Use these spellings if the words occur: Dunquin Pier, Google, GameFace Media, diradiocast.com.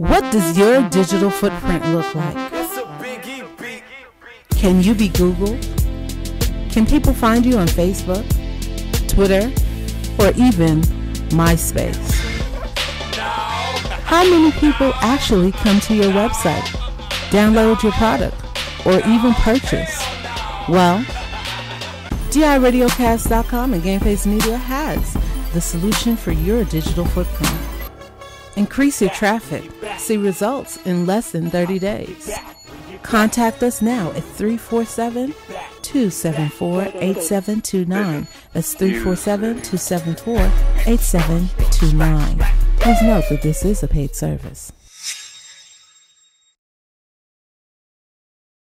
What does your digital footprint look like? Can you be Googled? Can people find you on Facebook, Twitter, or even MySpace? How many people actually come to your website, download your product, or even purchase? Well, diradiocast.com and GameFace Media has the solution for your digital footprint. Increase your traffic. See results in less than 30 days. Contact us now at 347-274-8729. That's 347-274-8729. Please note that this is a paid service.